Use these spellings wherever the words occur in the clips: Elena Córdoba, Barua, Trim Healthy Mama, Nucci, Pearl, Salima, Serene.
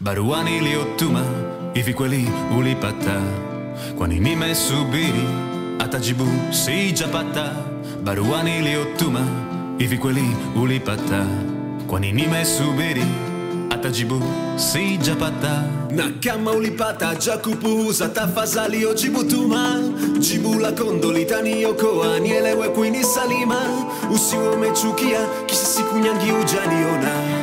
Barua niliotuma hivi kweli ulipata? Kwani nimesubiri hata jibu sijapata. Barua niliotuma hivi kweli ulipata? Kwani nimesubiri hata jibu sijapata. Na kama ulipata ja kupuuza tafadhali jibutuma. Jibu lako ndo litaniokoa nielewe kwini Salima. Usiwe umechukia kisa siku nyingi hujaniona.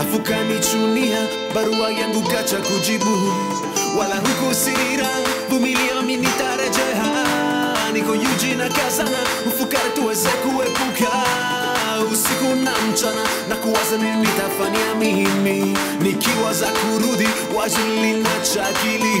Afukanichunia barua yangu kacha kujibu. Wala hukusira vumilia nitarejea. Niko yuji na kazana ufukara tuweze kuepuka. Usiku na mchana na kuwaza nini nitafanya mimi. Nikiwaza kurudi wazo linacha akili.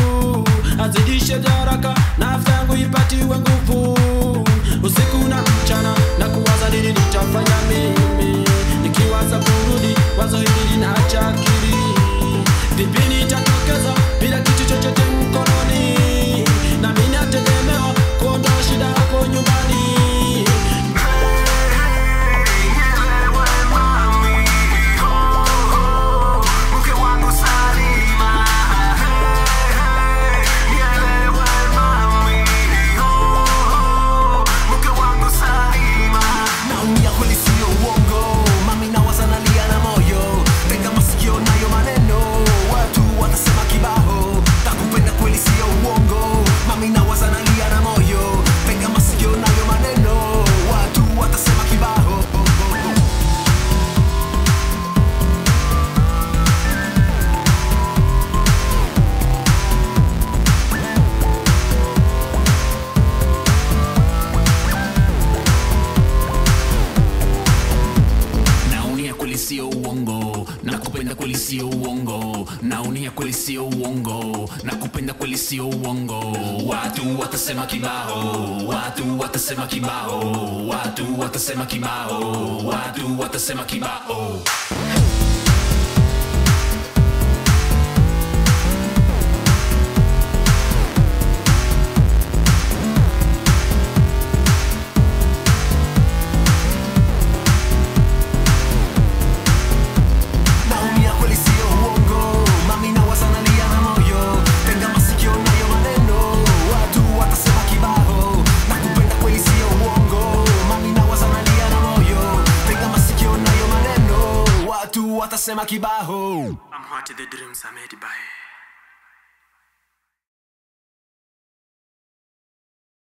Azidishe baraka, na afya yangu ipatiwe nguvu. Usiku na mchana, na kuwaza nini nitafanya mimi. Nikiwaza kurudi, wazo hili linaacha akili. Vipi nitatokeza, bila kitu chochote mkononi. Na mimi nategemewa kuondoa shida yako nyumbani. Sio uongo, nakupenda kweli sio uongo. Naonia kweli sio uongo, nakupenda kweli sio uongo. Watu watasema kibao, watu watasema kibao, watu watasema kibao, watu watasema kibao. I'm haunted the dreams I made by